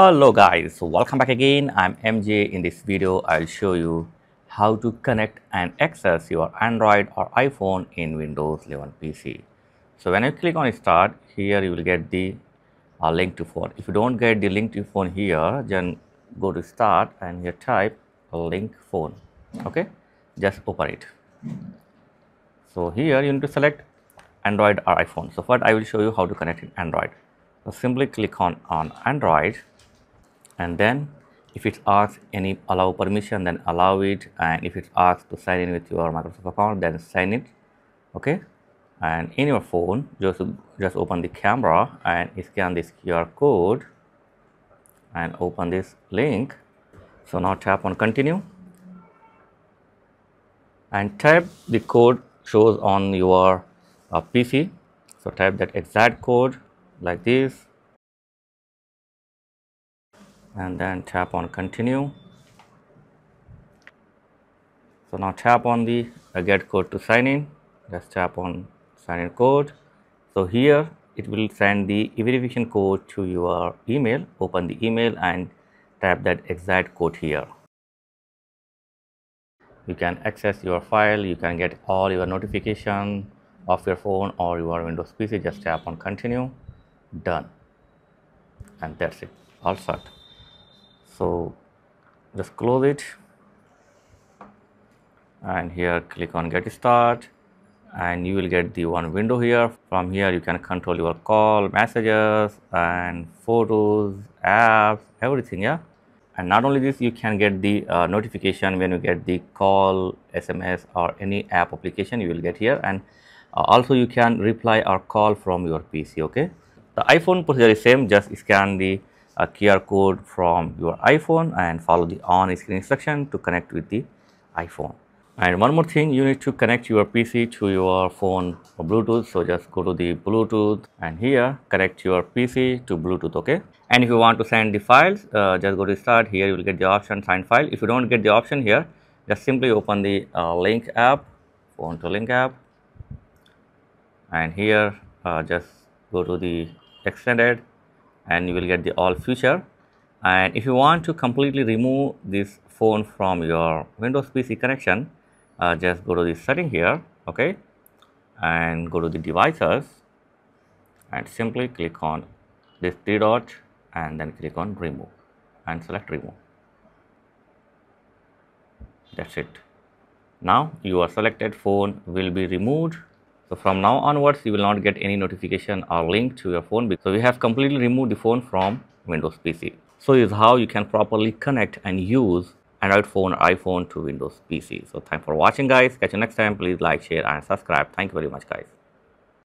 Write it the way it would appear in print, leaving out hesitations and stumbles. Hello guys, welcome back again. I'm MJ. In this video, I'll show you how to connect and access your Android or iPhone in Windows 11 PC. So when you click on start, here you will get the link to phone. If you don't get the link to phone here, then go to start and here type link phone. Okay, just open it. So here you need to select Android or iPhone. So first I will show you how to connect in Android. So simply click on Android, and then if it asks any allow permission, then allow it, and if it asks to sign in with your Microsoft account, then sign it. Okay, and in your phone just open the camera and scan this QR code and open this link. So now tap on continue and type the code shows on your PC. So type that exact code like this and then tap on continue. So now tap on the get code to sign in. Just tap on sign in code. So here it will send the verification code to your email. Open the email and type that exact code here. You can access your file, you can get all your notification of your phone or your Windows PC. Just tap on continue, done, and that's it, all set. So just close it and here click on get start, and you will get the one window here. From here you can control your call, messages and photos, apps, everything. Yeah, and not only this, you can get the notification when you get the call, SMS or any app application, you will get here. And also you can reply or call from your PC. Okay, the iPhone procedure is same. Just scan the QR code from your iPhone and follow the on-screen instruction to connect with the iPhone. And one more thing, you need to connect your PC to your phone or Bluetooth. So just go to the Bluetooth and here connect your PC to Bluetooth. Okay, and if you want to send the files, just go to start. Here you will get the option sign file. If you don't get the option here, just simply open the link app, phone to link app, and here just go to the extended and you will get the all future. And if you want to completely remove this phone from your Windows PC connection, just go to the setting here. Okay, and go to the devices and simply click on this three dot and then click on remove and select remove. That's it. Now your selected phone will be removed. So from now onwards, you will not get any notification or link to your phone. So we have completely removed the phone from Windows PC. So is how you can properly connect and use Android phone or iPhone to Windows PC. So thanks for watching guys. Catch you next time. Please like, share and subscribe. Thank you very much guys.